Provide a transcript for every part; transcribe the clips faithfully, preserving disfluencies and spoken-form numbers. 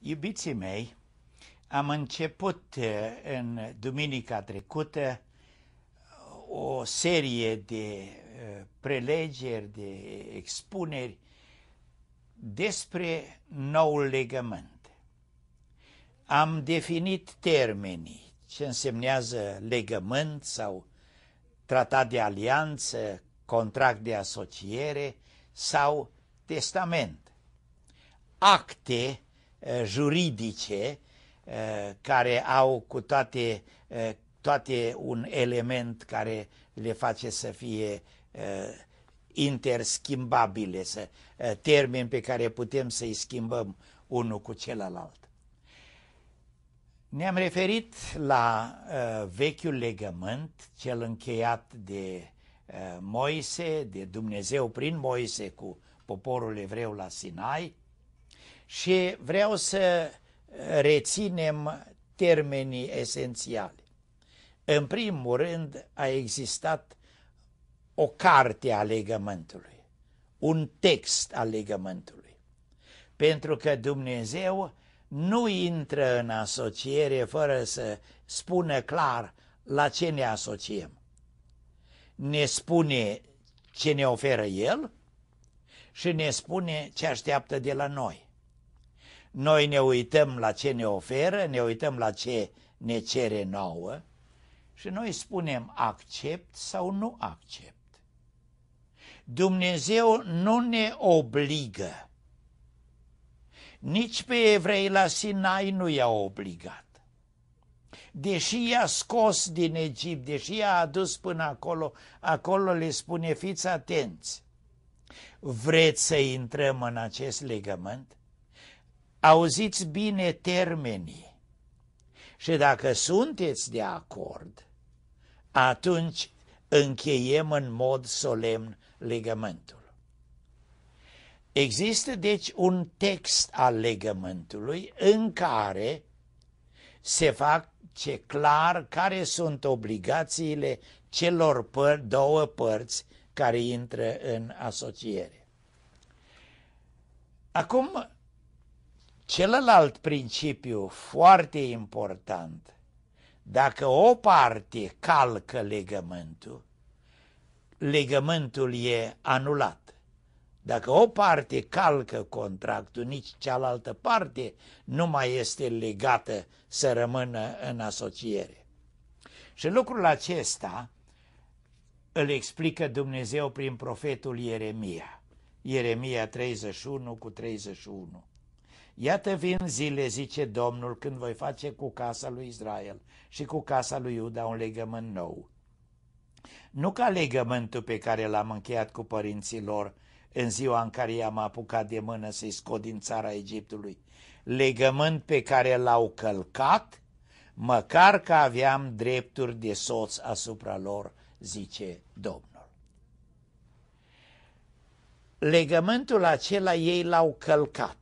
Iubiții mei, am început în duminica trecută o serie de prelegeri, de expuneri despre noul legământ. Am definit termenii, ce însemnează legământ sau tratat de alianță, contract de asociere sau testament. Acte juridice care au cu toate, toate un element care le face să fie interschembabile, să, termeni pe care putem să-i schimbăm unul cu celălalt. Ne-am referit la vechiul legământ, cel încheiat de Moise, de Dumnezeu prin Moise cu poporul evreu la Sinai, și vreau să reținem termenii esențiale. În primul rând, a existat o carte a legământului, un text al legământului, pentru că Dumnezeu nu intră în asociere fără să spună clar la ce ne asociem. Ne spune ce ne oferă El și ne spune ce așteaptă de la noi. Noi ne uităm la ce ne oferă, ne uităm la ce ne cere nouă și noi spunem accept sau nu accept. Dumnezeu nu ne obligă. Nici pe evrei la Sinai nu i-a obligat. Deși i-a scos din Egipt, deși i-a adus până acolo, acolo le spune fiți atenți. Vreți să intrăm în acest legământ? Auziți bine termenii și dacă sunteți de acord, atunci încheiem în mod solemn legământul. Există deci un text al legământului în care se face clar care sunt obligațiile celor păr- două părți care intră în asociere. Acum, celălalt principiu foarte important, dacă o parte calcă legământul, legământul e anulat. Dacă o parte calcă contractul, nici cealaltă parte nu mai este legată să rămână în asociere. Și lucrul acesta îl explică Dumnezeu prin profetul Ieremia, Ieremia treizeci și unu cu treizeci și unu. Iată vin zile, zice Domnul, când voi face cu casa lui Israel și cu casa lui Iuda un legământ nou. Nu ca legământul pe care l-am încheiat cu părinții lor în ziua în care i-am apucat de mână să-i scot din țara Egiptului, legământ pe care l-au călcat, măcar că aveam drepturi de soț asupra lor, zice Domnul. Legământul acela ei l-au călcat.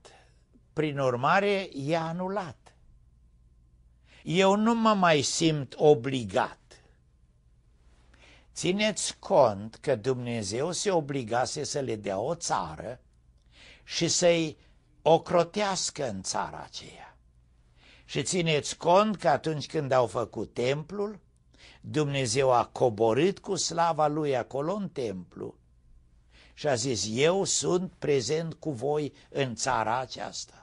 Prin urmare, i-a anulat. Eu nu mă mai simt obligat. Țineți cont că Dumnezeu se obligase să le dea o țară și să-i ocrotească în țara aceea. Și țineți cont că atunci când au făcut templul, Dumnezeu a coborât cu slava lui acolo în templu și a zis, eu sunt prezent cu voi în țara aceasta.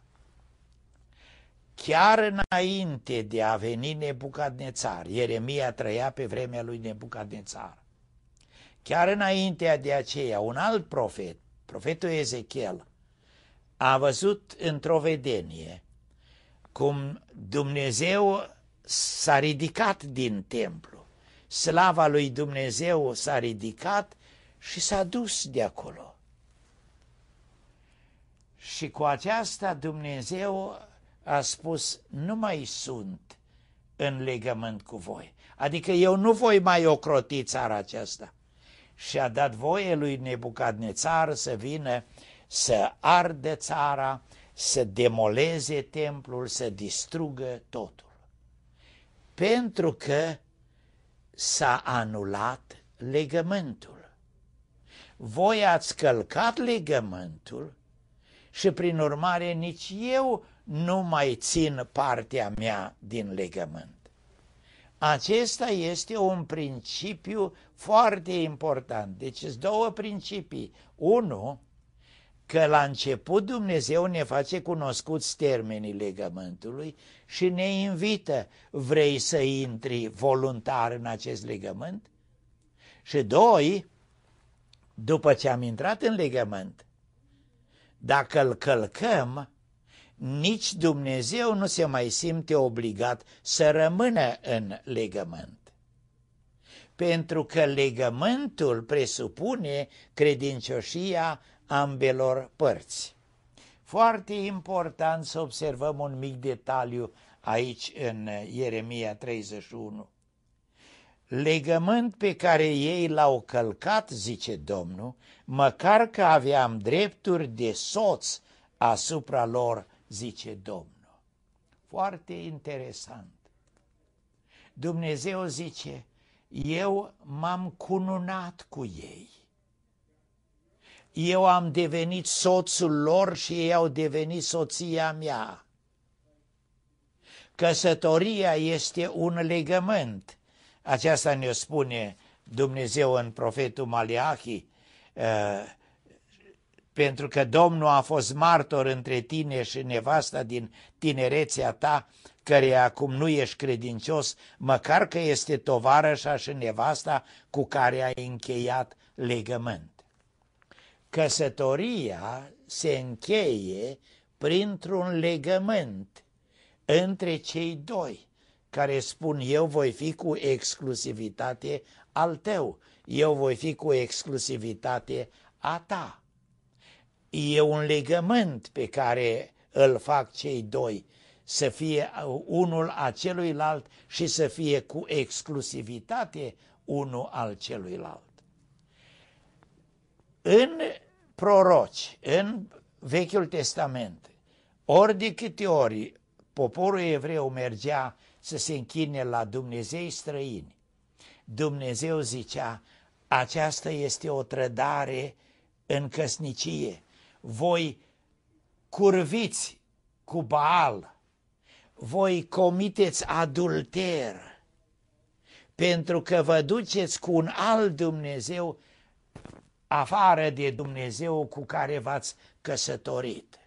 Chiar înainte de a veni Nebucadnezar, Ieremia trăia pe vremea lui Nebucadnezar, chiar înainte de aceea, un alt profet, profetul Ezechiel, a văzut într-o vedenie cum Dumnezeu s-a ridicat din templu, slava lui Dumnezeu s-a ridicat și s-a dus de acolo. Și cu aceasta Dumnezeu a spus, nu mai sunt în legământ cu voi, adică eu nu voi mai ocroti țara aceasta. Și a dat voie lui Nebucadnezar să vină să ardă țara, să demoleze templul, să distrugă totul, pentru că s-a anulat legământul. Voi ați călcat legământul și prin urmare nici eu nu mai țin partea mea din legământ. Acesta este un principiu foarte important. Deci sunt două principii. Unu, că la început Dumnezeu ne face cunoscuți termenii legământului și ne invită, vrei să intri voluntar în acest legământ? Și doi, după ce am intrat în legământ, dacă îl călcăm, nici Dumnezeu nu se mai simte obligat să rămână în legământ. Pentru că legământul presupune credincioșia ambelor părți. Foarte important să observăm un mic detaliu aici în Ieremia treizeci și unu. Legământ pe care ei l-au călcat, zice Domnul, măcar că aveam drepturi de soț asupra lor, zice Domnul. Foarte interesant. Dumnezeu zice, eu m-am cununat cu ei. Eu am devenit soțul lor și ei au devenit soția mea. Căsătoria este un legământ. Aceasta ne-o spune Dumnezeu în profetul Maleachii, pentru că Domnul a fost martor între tine și nevasta din tinerețea ta, care acum nu ești credincios, măcar că este tovarășa și nevasta cu care ai încheiat legământ. Căsătoria se încheie printr-un legământ între cei doi, care spun, eu voi fi cu exclusivitate al tău, eu voi fi cu exclusivitate a ta. E un legământ pe care îl fac cei doi, să fie unul a celuilalt și să fie cu exclusivitate unul al celuilalt. În proroci, în Vechiul Testament, ori de câte ori poporul evreu mergea să se închine la dumnezei străini, Dumnezeu zicea, aceasta este o trădare în căsnicie. Voi curviți cu Baal, voi comiteți adulter, pentru că vă duceți cu un alt Dumnezeu afară de Dumnezeu cu care v-ați căsătorit.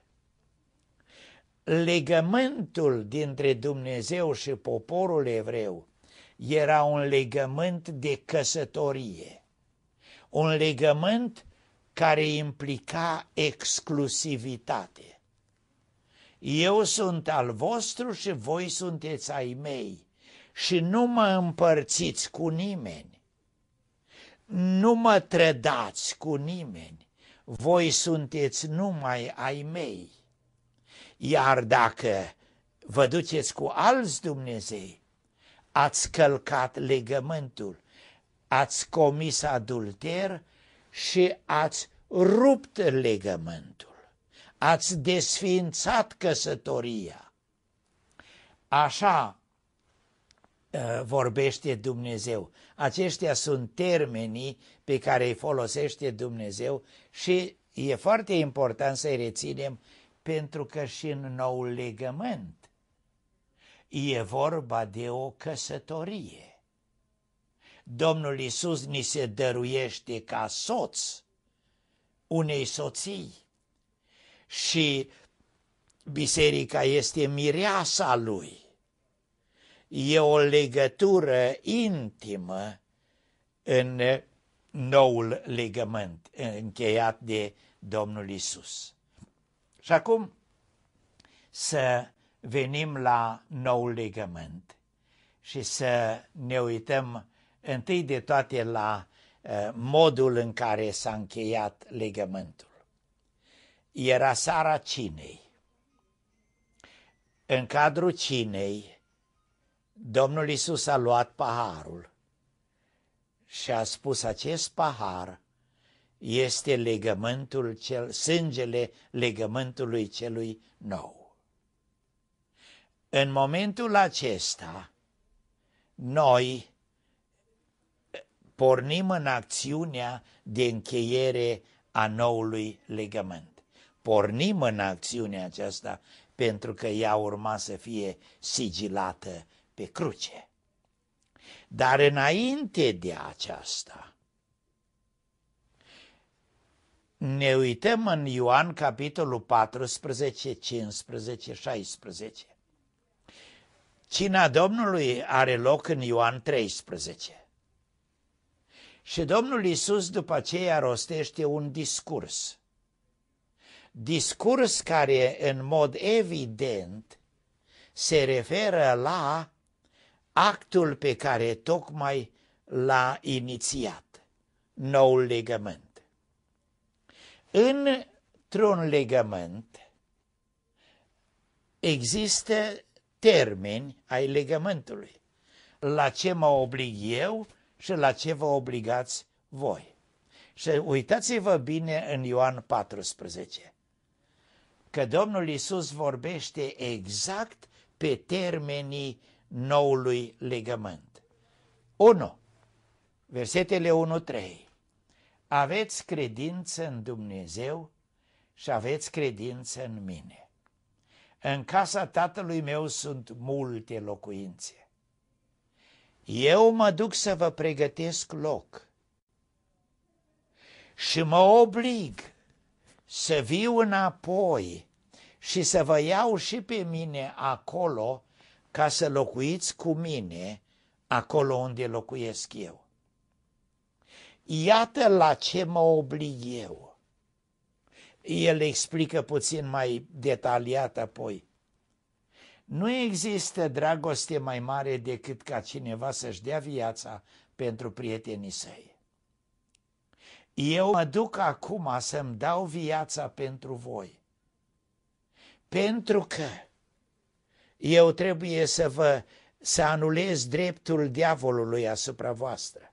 Legământul dintre Dumnezeu și poporul evreu era un legământ de căsătorie, un legământ care implica exclusivitate. Eu sunt al vostru și voi sunteți ai mei și nu mă împărțiți cu nimeni. Nu mă trădați cu nimeni, voi sunteți numai ai mei. Iar dacă vă duceți cu alți Dumnezei, ați călcat legământul, ați comis adulter și ați rupt legământul, ați desființat căsătoria. Așa vorbește Dumnezeu. Aceștia sunt termenii pe care îi folosește Dumnezeu și e foarte important să-i reținem, pentru că și în noul legământ e vorba de o căsătorie. Domnul Iisus ni se dăruiește ca soț unei soții și biserica este mireasa lui. E o legătură intimă în noul legământ încheiat de Domnul Iisus. Și acum să venim la noul legământ și să ne uităm întâi de toate la modul în care s-a încheiat legământul. Era seara cinei. În cadrul cinei, Domnul Iisus a luat paharul și a spus, acest pahar este legământul cel, sângele legământului celui nou. În momentul acesta, noi pornim în acțiunea de încheiere a noului legământ. pornim în acțiunea aceasta pentru că ea urma să fie sigilată pe cruce. Dar înainte de aceasta, ne uităm în Ioan capitolul paisprezece, cincisprezece, șaisprezece. Cina Domnului are loc în Ioan treisprezece. Și Domnul Iisus după aceea rostește un discurs. Discurs care în mod evident se referă la actul pe care tocmai l-a inițiat, noul legământ. Într-un legământ există termeni ai legământului, la ce mă oblig eu și la ce vă obligați voi. Și uitați-vă bine în Ioan paisprezece, că Domnul Iisus vorbește exact pe termenii noului legământ. unu. Versetele unu trei. Aveți credință în Dumnezeu și aveți credință în mine. În casa Tatălui meu sunt multe locuințe. Eu mă duc să vă pregătesc loc și mă oblig să viu înapoi și să vă iau și pe mine acolo, ca să locuiți cu mine acolo unde locuiesc eu. Iată la ce mă oblig eu. El explică puțin mai detaliat apoi. Nu există dragoste mai mare decât ca cineva să-și dea viața pentru prietenii săi. Eu mă duc acum să-mi dau viața pentru voi, pentru că eu trebuie să vă, să anulez dreptul diavolului asupra voastră,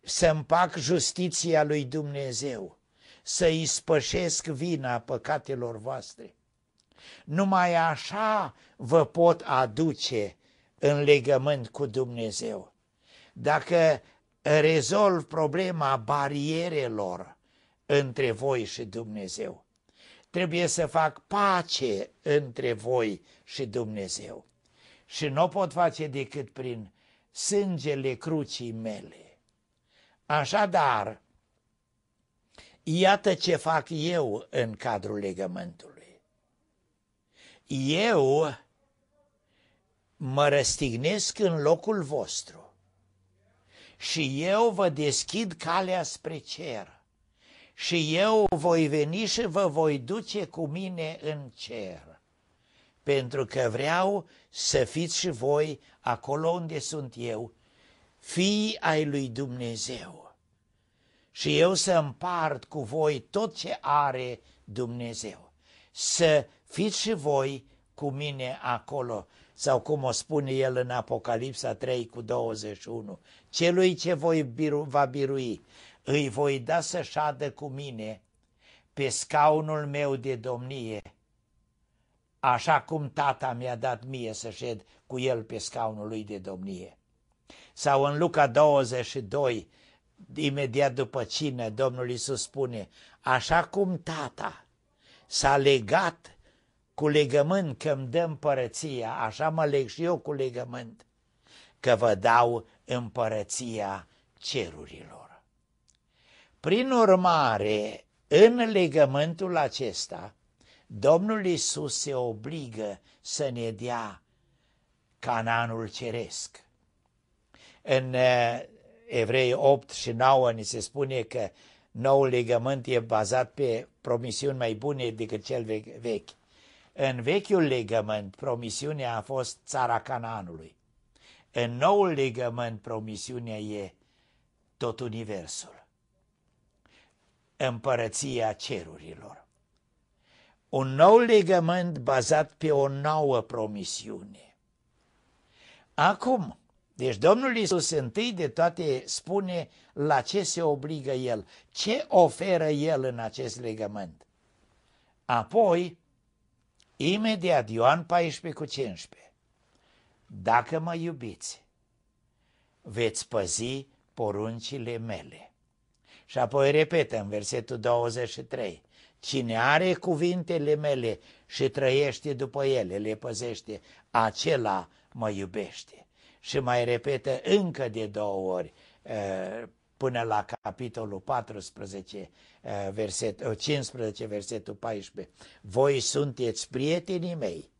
să împac justiția lui Dumnezeu, să ispășesc vina păcatelor voastre. Numai așa vă pot aduce în legământ cu Dumnezeu. Dacă rezolv problema barierelor între voi și Dumnezeu, trebuie să fac pace între voi și Dumnezeu. Și nu o pot face decât prin sângele crucii mele. Așadar, iată ce fac eu în cadrul legământului. Eu mă răstignesc în locul vostru și eu vă deschid calea spre cer. Și eu voi veni și vă voi duce cu mine în cer, pentru că vreau să fiți și voi acolo unde sunt eu, fii ai lui Dumnezeu. Și eu să împart cu voi tot ce are Dumnezeu, să fiți și voi cu mine acolo, sau cum o spune el în Apocalipsa trei cu douăzeci și unu, celui ce voi biru, va birui, îi voi da să șadă cu mine pe scaunul meu de domnie, așa cum tata mi-a dat mie să șed cu el pe scaunul lui de domnie. Sau în Luca douăzeci și doi, imediat după cină, Domnul Iisus spune, așa cum tata s-a legat cu legământ că îmi dă împărăția, așa mă leg și eu cu legământ, că vă dau împărăția cerurilor. Prin urmare, în legământul acesta, Domnul Iisus se obligă să ne dea Canaanul ceresc. În Evrei opt și nouă ni se spune că noul legământ e bazat pe promisiuni mai bune decât cel vechi. În vechiul legământ, promisiunea a fost țara Canaanului. În noul legământ, promisiunea e tot universul, împărăția cerurilor. Un nou legământ bazat pe o nouă promisiune. Acum, deci Domnul Iisus întâi de toate spune la ce se obligă El, ce oferă El în acest legământ. Apoi, imediat, Ioan paisprezece cu cincisprezece, dacă mă iubiți, veți păzi poruncile mele. Și apoi repetă în versetul douăzeci și trei, Cine are cuvintele mele și trăiește după ele, le păzește, acela mă iubește. Și mai repetă încă de două ori, până la capitolul paisprezece, verset, cincisprezece, versetul paisprezece. Voi sunteți prietenii mei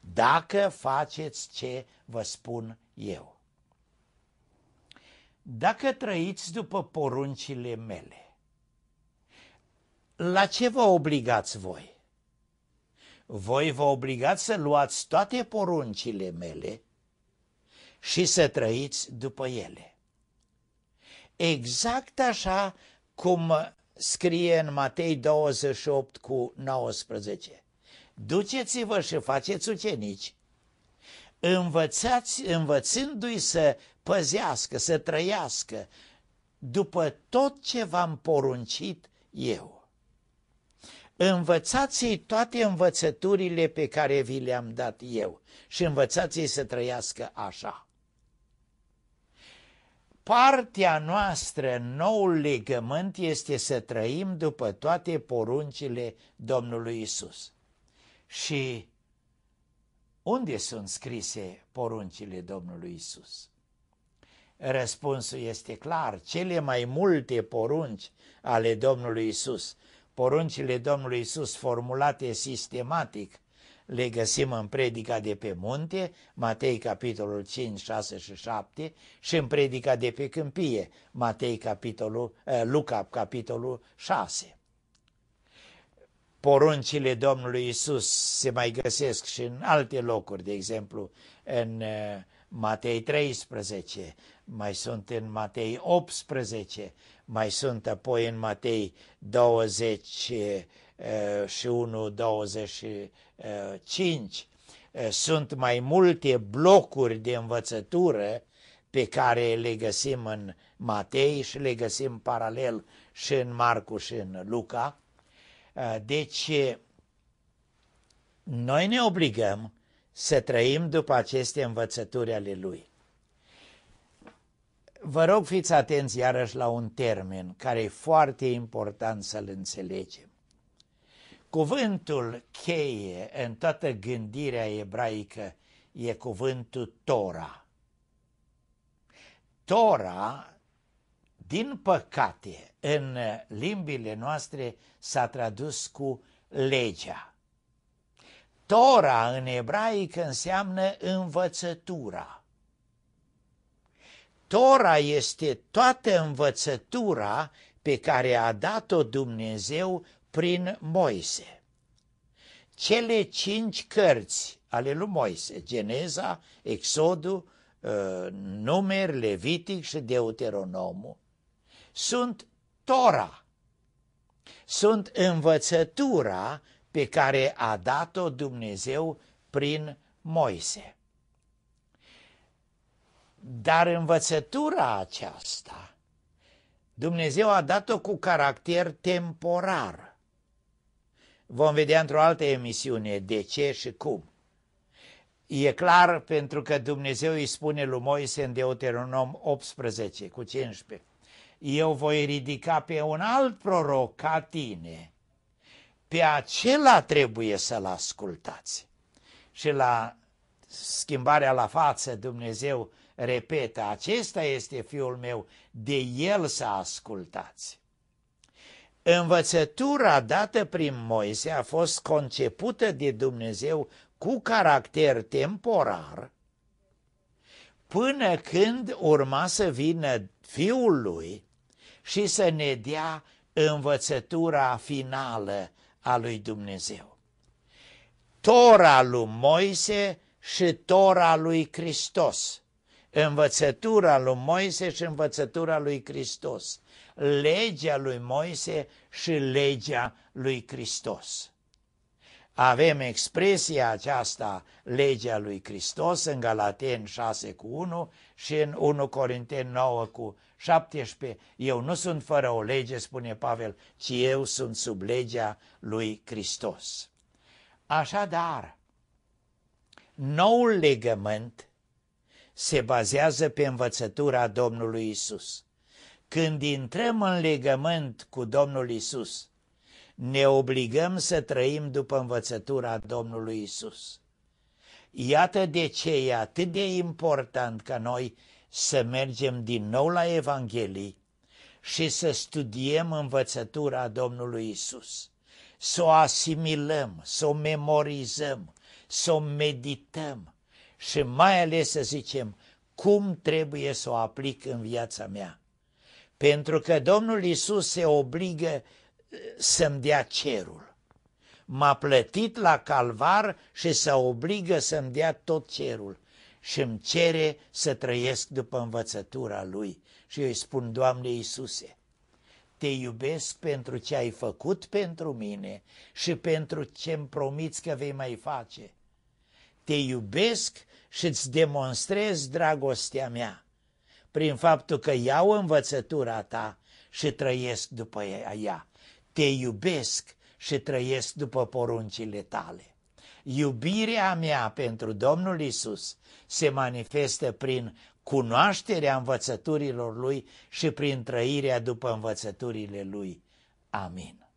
dacă faceți ce vă spun eu. Dacă trăiți după poruncile mele, la ce vă obligați voi? Voi vă obligați să luați toate poruncile mele și să trăiți după ele. Exact așa cum scrie în Matei douăzeci și opt cu nouăsprezece. Duceți-vă și faceți ucenici, învățați, învățându-i să păzească, să trăiască după tot ce v-am poruncit eu. Învățați-i toate învățăturile pe care vi le-am dat eu și învățați-i să trăiască așa. Partea noastră în noul legământ este să trăim după toate poruncile Domnului Isus. Și unde sunt scrise poruncile Domnului Isus? Răspunsul este clar, cele mai multe porunci ale Domnului Isus. Poruncile Domnului Iisus formulate sistematic le găsim în Predica de pe munte, Matei capitolul cinci, șase și șapte, și în Predica de pe câmpie, Matei capitolul, Luca capitolul șase. Poruncile Domnului Iisus se mai găsesc și în alte locuri, de exemplu în Matei treisprezece, mai sunt în Matei optsprezece, mai sunt apoi în Matei douăzeci și unu, douăzeci și cinci. Sunt mai multe blocuri de învățătură pe care le găsim în Matei și le găsim paralel și în Marcu și în Luca. Deci noi ne obligăm să trăim după aceste învățături ale Lui. Vă rog, fiți atenți iarăși la un termen care e foarte important să-l înțelegem. Cuvântul cheie în toată gândirea ebraică e cuvântul Tora. Tora, din păcate, în limbile noastre s-a tradus cu legea. Tora în ebraică înseamnă învățătura. Tora este toată învățătura pe care a dat-o Dumnezeu prin Moise. Cele cinci cărți ale lui Moise, Geneza, Exodul, Numeri, Levitic și Deuteronomul, sunt Tora, sunt învățătura pe care a dat-o Dumnezeu prin Moise. Dar învățătura aceasta, Dumnezeu a dat-o cu caracter temporar. Vom vedea într-o altă emisiune de ce și cum. E clar pentru că Dumnezeu îi spune lui Moise în Deuteronom optsprezece cu cincisprezece. Eu voi ridica pe un alt proroc ca tine, pe acela trebuie să-l ascultați. Și la schimbarea la față Dumnezeu repetă, acesta este Fiul meu, de El să ascultați. Învățătura dată prin Moise a fost concepută de Dumnezeu cu caracter temporar, până când urma să vină Fiul Lui și să ne dea învățătura finală a lui Dumnezeu. Tora lui Moise și Tora lui Hristos. Învățătura lui Moise și învățătura lui Hristos, legea lui Moise și legea lui Hristos. Avem expresia aceasta, legea lui Hristos, în Galateni șase cu unu și în întâi Corinteni nouă cu șaptesprezece. Eu nu sunt fără o lege, spune Pavel, ci eu sunt sub legea lui Hristos. Așadar, noul legământ se bazează pe învățătura Domnului Isus. Când intrăm în legământ cu Domnul Isus, ne obligăm să trăim după învățătura Domnului Isus. Iată de ce e atât de important ca noi să mergem din nou la Evanghelii și să studiem învățătura Domnului Isus, să o asimilăm, să o memorizăm, să o medităm și mai ales să zicem cum trebuie să o aplic în viața mea. Pentru că Domnul Isus se obligă să-mi dea cerul. M-a plătit la calvar și se obligă să-mi dea tot cerul și îmi cere să trăiesc după învățătura Lui. Și eu îi spun, Doamne Iisuse, te iubesc pentru ce ai făcut pentru mine și pentru ce îmi promiți că vei mai face. Te iubesc și îți demonstrez dragostea mea prin faptul că iau învățătura ta și trăiesc după ea. Te iubesc și trăiesc după poruncile tale. Iubirea mea pentru Domnul Isus se manifestă prin cunoașterea învățăturilor Lui și prin trăirea după învățăturile Lui. Amin.